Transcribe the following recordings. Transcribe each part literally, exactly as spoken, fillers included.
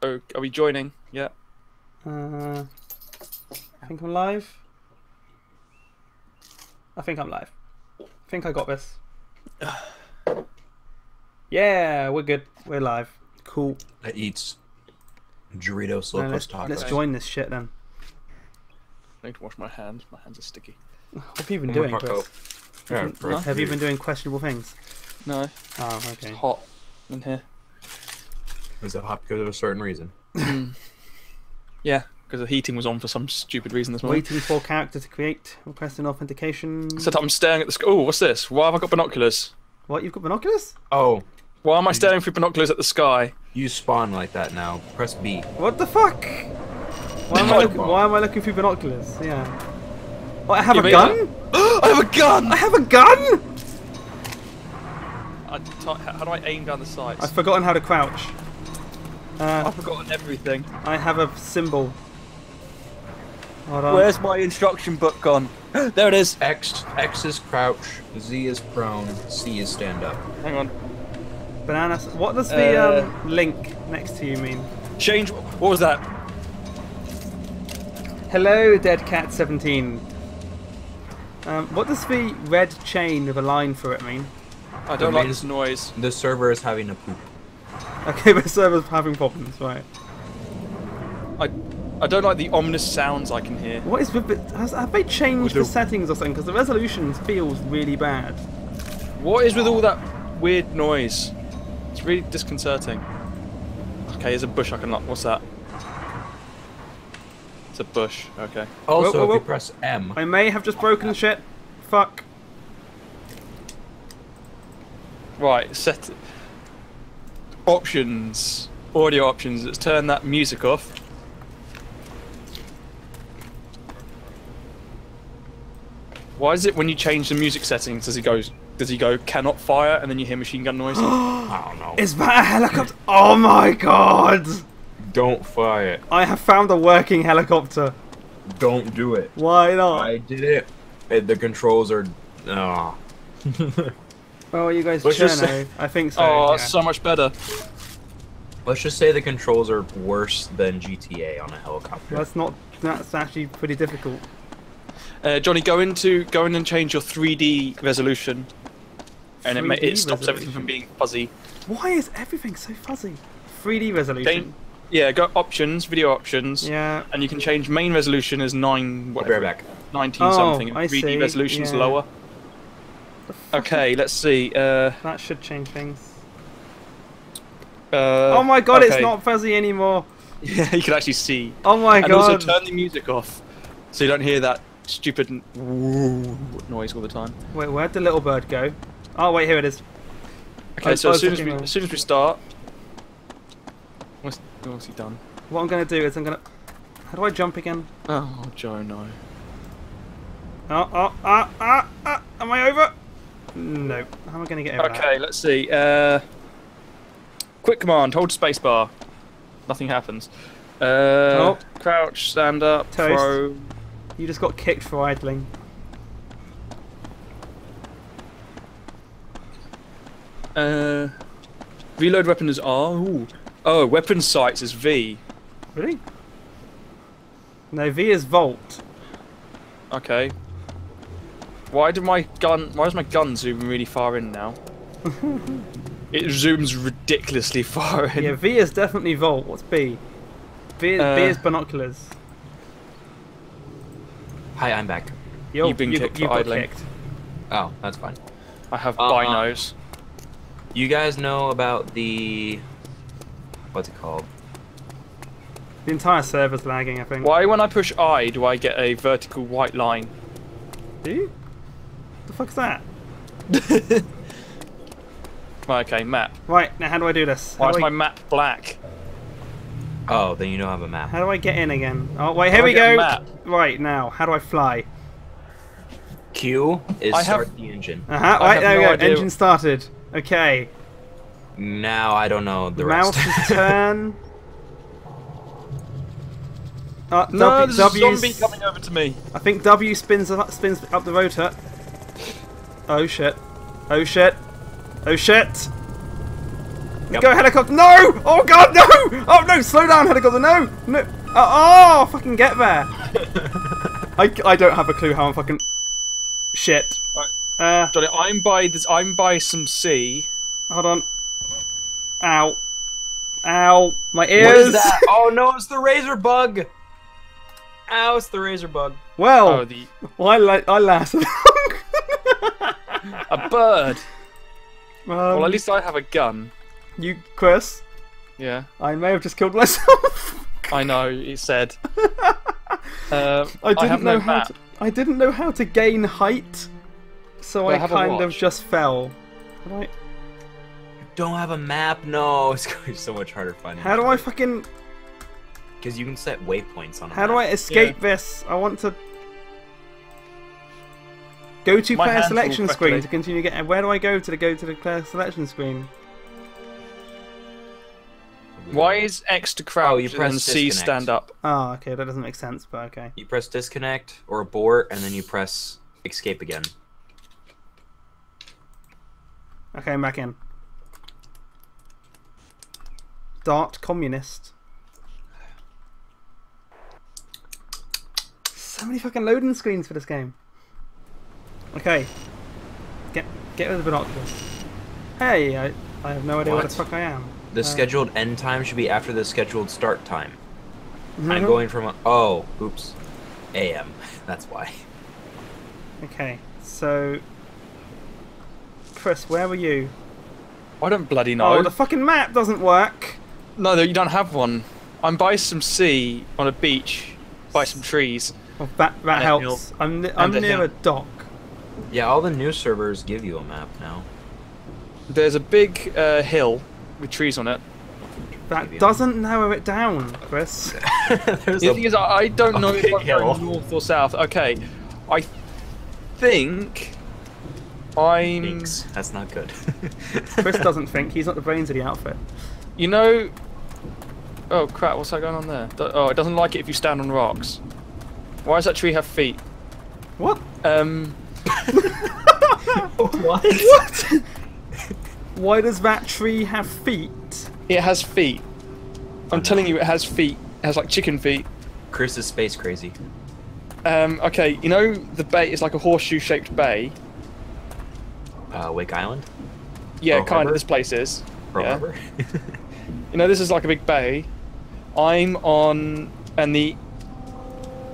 Oh, are we joining? Yeah. Uh, I think I'm live. I think I'm live. I think I got this. Yeah, we're good. We're live. Cool. That eats Doritos Locos no, let's, Tacos. Let's join this shit then. I need to wash my hands. My hands are sticky. What have you been doing, Chris? Yeah, have, you, no? have you been doing questionable things? No. Oh, okay. It's hot in here. Is it hot because of a certain reason? Yeah, because the heating was on for some stupid reason this morning. Waiting for character to create. Requesting authentication. Set up. I'm staring at the sky. Oh, what's this? Why have I got binoculars? What? You've got binoculars? Oh. Why am I staring through binoculars at the sky? You spawn like that now. Press B. What the fuck? Why am I, look why am I looking through binoculars? Yeah. Oh, I have Give a gun? A... I have a gun! I have a gun! I how do I aim down the sights? I've forgotten how to crouch. Uh, I've forgotten everything. I have a symbol. Hold on. Where's my instruction book gone? There it is! X, X is crouch, Z is prone, C is stand up. Hang on. Bananas. What does the uh, um, link next to you mean? Change. What was that? Hello, Dead Cat seventeen. Um, what does the red chain with a line through it mean? I don't like this noise. The server is having a poop. Okay, the server's having problems, right? I, I don't like the ominous sounds I can hear. What is with it? Has, have they changed the settings or something? Because the resolution feels really bad. What is with all that weird noise? It's really disconcerting. Okay, here's a bush I can lock. What's that? A bush, okay. Also, whoa, whoa, whoa. If you press M. I may have just broken shit. Fuck. Right, set it. Options. Audio options. Let's turn that music off. Why is it when you change the music settings does he go does he go cannot fire and then you hear machine gun noise? I don't know. Is that a helicopter? Oh my god! Don't fire it. I have found a working helicopter. Don't do it. Why not? I did it. The controls are... Oh, oh you guys churno. Say... I think so. Oh, yeah. So much better. Let's just say the controls are worse than G T A on a helicopter. That's not... That's actually pretty difficult. Uh, Johnny, go into go in and change your three D resolution. And three D it, it stops resolution. Everything from being fuzzy. Why is everything so fuzzy? three D resolution. Game Yeah, go options, video options. Yeah. And you can change main resolution as nine whatever back. nineteen oh, something. And three D resolution's yeah. lower. Okay, let's see. Uh, that should change things. Uh, oh my god, okay. It's not fuzzy anymore. Yeah, you can actually see. Oh my and god. And also turn the music off so you don't hear that stupid noise all the time. Wait, where'd the little bird go? Oh wait, here it is. Okay, oh, so as soon as, we, as soon as we start What's, what's he done? What I'm gonna do is I'm gonna. How do I jump again? Oh, Joe, no. Oh, oh, ah, ah, ah! Am I over? No. How am I gonna get over? Okay, that? Let's see. Uh, quick command, hold spacebar. Nothing happens. Uh, oh. Crouch, stand up, Toast. Throw. You just got kicked for idling. Uh, reload weapon is R. Ooh. Oh, weapon sights is V. Really? No, V is volt. Okay. Why did my gun? Why is my gun zooming really far in now? It zooms ridiculously far in. Yeah, V is definitely volt. What's B? V is, uh, B is binoculars. Hi, I'm back. Yo, You've been you, kicked. You for got idling. Kicked. Oh, that's fine. I have uh, binos. Uh, you guys know about the. What's it called? The entire server's lagging, I think. Why, when I push I, do I get a vertical white line? Do you? What the fuck's that? Right, okay, map. Right, now how do I do this? How Why is I... my map black? Oh, then you don't have a map. How do I get in again? Oh, wait, here we go! Map? Right, now, how do I fly? Q is I start have... the engine. Uh-huh, right, there no we go, idea. Engine started. Okay. Now I don't know the Mouse rest. Mouse turn. Uh, no, there's a zombie coming over to me. I think W spins up, spins up the rotor. Oh shit! Oh shit! Oh shit! Yep. Go, helicopter! No! Oh god, no! Oh no! Slow down, helicopter! No! No! Oh, oh fucking get there! I, I don't have a clue how I'm fucking shit. Right. Uh, Johnny, I'm by this. I'm by some sea. Hold on. Ow! Ow! My ears! What is that? Oh no! It's the razor bug. Ow! It's the razor bug. Well, oh, the... well I la I lasted. A bird. Um, well, at least I have a gun. You, Chris? Yeah. I may have just killed myself. I know, you said. uh, I didn't I have know no how to, I didn't know how to gain height, so well, I, I kind of just fell. Did I... You don't have a map? No, it's going to be so much harder finding. How do I fucking... Because you can set waypoints on a How map. do I escape yeah. this? I want to... Go to My player selection screen to continue getting... Where do I go to the, go to the player selection screen? Why is X to crouch oh, you press and C disconnect. stand up? Oh, okay, that doesn't make sense, but okay. You press disconnect or abort, and then you press escape again. Okay, I'm back in. Dart communist. So many fucking loading screens for this game. Okay, get get rid of the binoculars. Hey, I I have no idea what, what the fuck I am. The scheduled end time should be after the scheduled start time. Mm-hmm. I'm going from a, oh, oops, A M. That's why. Okay, so Chris, where were you? I don't bloody know. Oh, the fucking map doesn't work. No, you don't have one. I'm by some sea on a beach, by some trees. Well, that that helps. I'm I'm near a dock. Yeah, all the new servers give you a map now. There's a big uh, hill. With trees on it. That doesn't narrow it down, Chris. The thing is, I don't know if I'm going north or south. Okay, I think I'm... Thanks. That's not good. Chris doesn't think. He's not the brains of the outfit. You know... Oh, crap, what's that going on there? Oh, it doesn't like it if you stand on rocks. Why does that tree have feet? What? Um... What? What? Why does that tree have feet? It has feet. I'm telling you, it has feet. It has like chicken feet. Chris is space crazy. Um, okay, you know the bay is like a horseshoe-shaped bay. Uh, Wake Island? Yeah, kind of. This place is. Pearl Harbor? Yeah. You know, this is like a big bay. I'm on, and the.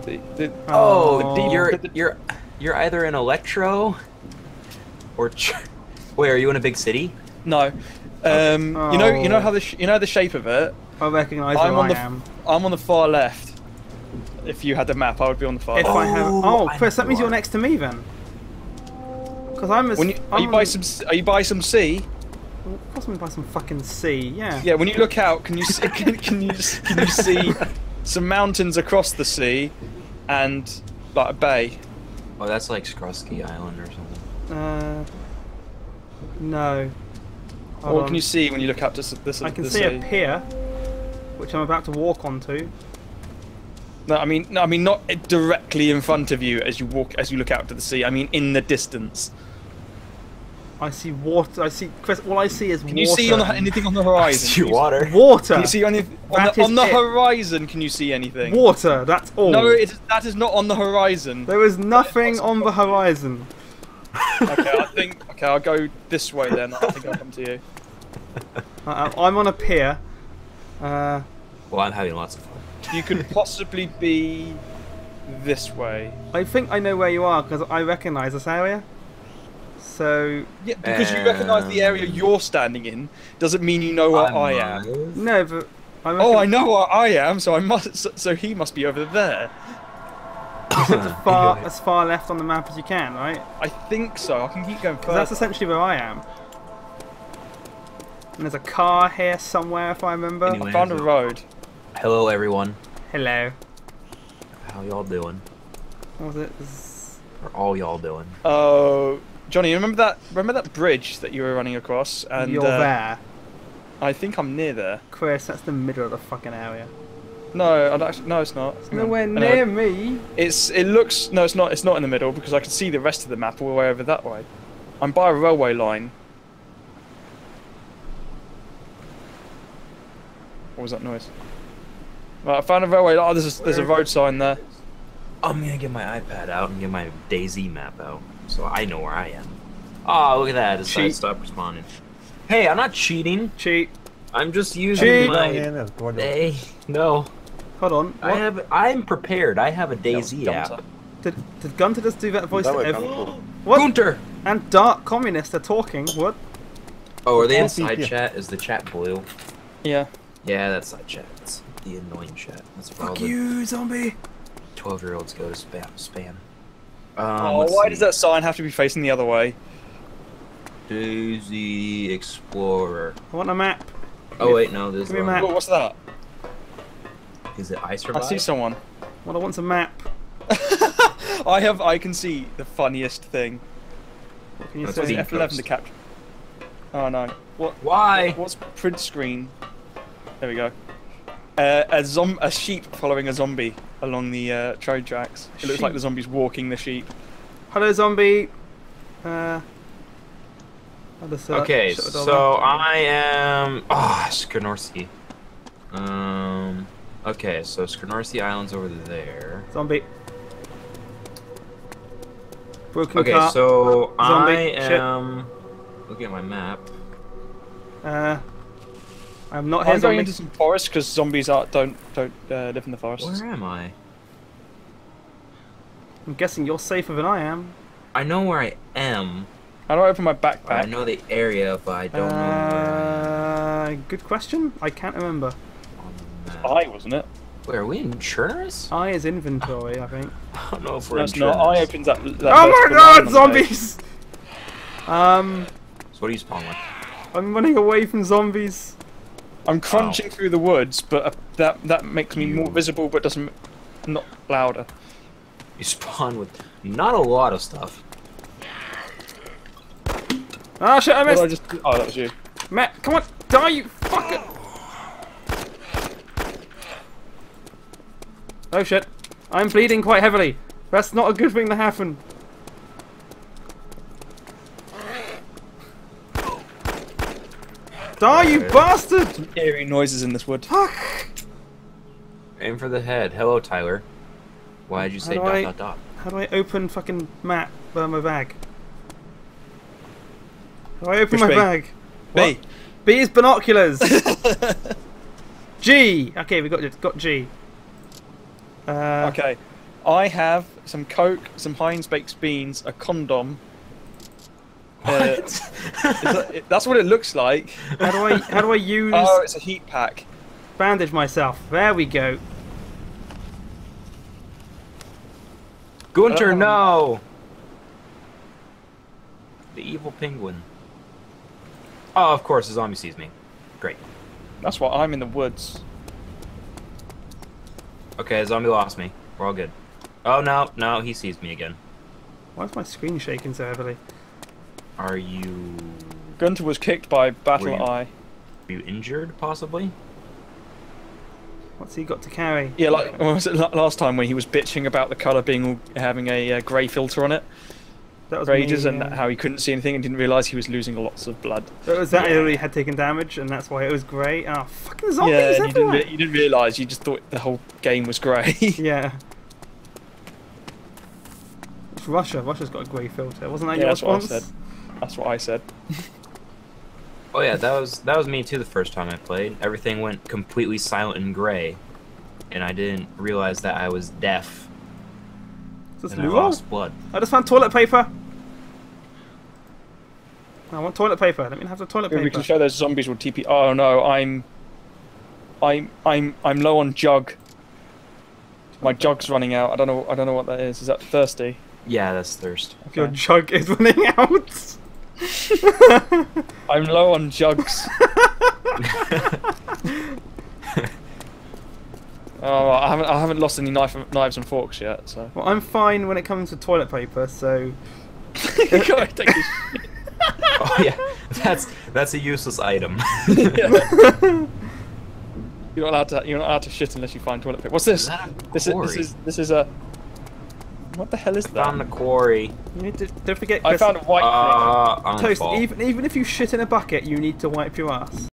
the, the oh, the, you're you're you're either in Electro, or. Ch Wait, are you in a big city? No, um, oh. you know, you know how the sh you know the shape of it. I recognise who I am. I'm on the far left. If you had the map, I would be on the far. If left. I have, oh, I Chris, that means you're next to me then. Because I'm. As, when you, are I'm, you by some? Are you by some sea? Of course, I'm by some fucking sea. Yeah. Yeah. When you look out, can you see, can, can you can you see some mountains across the sea, and like a bay? Oh, that's like Skrusky Island or something. Uh. No. Hold what on. Can you see when you look up to this? I can this see a pier, which I'm about to walk onto. No, I mean, no, I mean not directly in front of you as you walk, as you look out to the sea. I mean in the distance. I see water. I see, Chris. All I see is water. Can you water. see on the, anything on the horizon? I see water. Water. Can you see on, the, on, the, on the horizon? Can you see anything? Water. That's all. No, it is, that is not on the horizon. There is nothing on the horizon. Okay, I think. Okay, I'll go this way then. I think I'll come to you. Uh, I'm on a pier. Uh, well, I'm having lots of fun. You could possibly be this way. I think I know where you are because I recognise this area. So yeah, because um, you recognise the area you're standing in doesn't mean you know where I, I am. No, but I oh, I know where I am, so I must. So, so he must be over there. As far, as far left on the map as you can, right? I think so. I can keep going further. That's essentially where I am. And there's a car here somewhere, if I remember. Anyway, I found a road. Hello, everyone. Hello. How y'all doing? What was it? Or all y'all doing? Oh, Johnny, remember that? Remember that bridge that you were running across? And you're uh, there. I think I'm near there. Chris, that's the middle of the fucking area. No, I'd actually, no, it's not. It's nowhere near me. It's. It looks. No, it's not. It's not in the middle because I can see the rest of the map all the way over that way. I'm by a railway line. What was that noise? Right, I found a railway. Oh, there's a, there's a road sign there. I'm gonna get my iPad out and get my DayZ map out, so I know where I am. Oh, look at that! It's I stopped responding. Hey, I'm not cheating. Cheat. I'm just using Cheat. my. Hey, no. Hold on. What? I have. I'm prepared. I have a DayZ app. Gunter. Did Did Gunter just do that voice? That to every... What? Gunter and Dark communists are talking. What? Oh, are they in side chat? Is the chat blue? Yeah. Yeah, that's side chat. It's the annoying chat. That's Fuck you, zombie. twelve-year-olds go to spam. Spam. Um, oh, why see. does that sign have to be facing the other way? DayZ Explorer. I want a map. Oh wait, no, there's no map. What's that? Is it ice or I see someone. Well, I want a map. I have. I can see the funniest thing. What can you That's say? F eleven to capture. Oh no. What? Why? What's print screen? There we go. Uh, a zom a sheep following a zombie along the uh, train tracks. It looks sheep. like the zombie's walking the sheep. Hello, zombie. Uh. Okay, so I am. Ah, oh, Skrnorski. Um. Okay, so Skrnorski Island's over there. Zombie. Broken okay, car. so Zombie. I am. Shit. Looking at my map. Uh. I'm not here. I'm going into some forest because zombies are don't don't uh, live in the forest. Where am I? I'm guessing you're safer than I am. I know where I am. How do I open my backpack? I know the area, but I don't uh, know where. Good question. I can't remember. Oh, I wasn't it? Wait, are we in Chernus? I is inventory, I think. I don't know if we're no, in Chernus. No, I opens up. That oh my God, zombies! Um. So what are you spawning with? I'm running away from zombies. I'm crunching oh. through the woods, but uh, that that makes me you. more visible, but doesn't not louder. You spawn with not a lot of stuff. Ah, oh, shit, I missed! I just... Oh, that was you. Matt, come on! Die, you fucker! Oh, shit. I'm bleeding quite heavily. That's not a good thing to happen. Die, you bastard! Some eerie noises in this wood. Fuck! Aim for the head. Hello, Tyler. Why did you say dot, dot, dot? How do I open fucking Matt by my bag? I open Push my B. bag. B. What? B is binoculars. G. Okay, we got got G. Uh, okay, I have some Coke, some Heinz baked beans, a condom. What? Uh, that, it, that's what it looks like. How do I how do I use? Oh, it's a heat pack. Bandage myself. There we go. Gunter, um, no. The evil penguin. Oh, of course, the zombie sees me. Great. That's why I'm in the woods. Okay, the zombie lost me. We're all good. Oh, no, no, he sees me again. Why is my screen shaking so heavily? Are you... Gunter was kicked by Battle were you... Eye. Were you injured, possibly? What's he got to carry? Yeah, like what was it last time when he was bitching about the colour being having a uh, grey filter on it? That was rages me, and yeah. how he couldn't see anything and didn't realise he was losing lots of blood. It was that yeah. he already had taken damage and that's why it was grey. Oh, fucking zombies yeah, and everywhere! You didn't, you didn't realise, you just thought the whole game was grey. yeah. It's Russia. Russia's got a grey filter. Wasn't that yeah, your that's response? What I said. That's what I said. oh yeah, that was that was me too the first time I played. Everything went completely silent and grey. And I didn't realise that I was deaf. And I lost blood. I just found toilet paper. I want toilet paper. Let me have the toilet paper. We can show those zombies will T P. Oh no, I'm, I'm, I'm, I'm low on jug. My jug's running out. I don't know. I don't know what that is. Is that thirsty? Yeah, that's thirst. Okay. Your jug is running out. I'm low on jugs. Oh, I haven't, I haven't lost any knife, knives and forks yet, so... Well, I'm fine when it comes to toilet paper, so... God, take this shit. Oh, yeah. That's, that's a useless item. yeah. You're not allowed to, you're not allowed to shit unless you find toilet paper. What's this? This is, this is, this is a... What the hell is I that? I found the quarry. You need to, don't forget... I found a white... Uh, Toast, even, even if you shit in a bucket, you need to wipe your ass.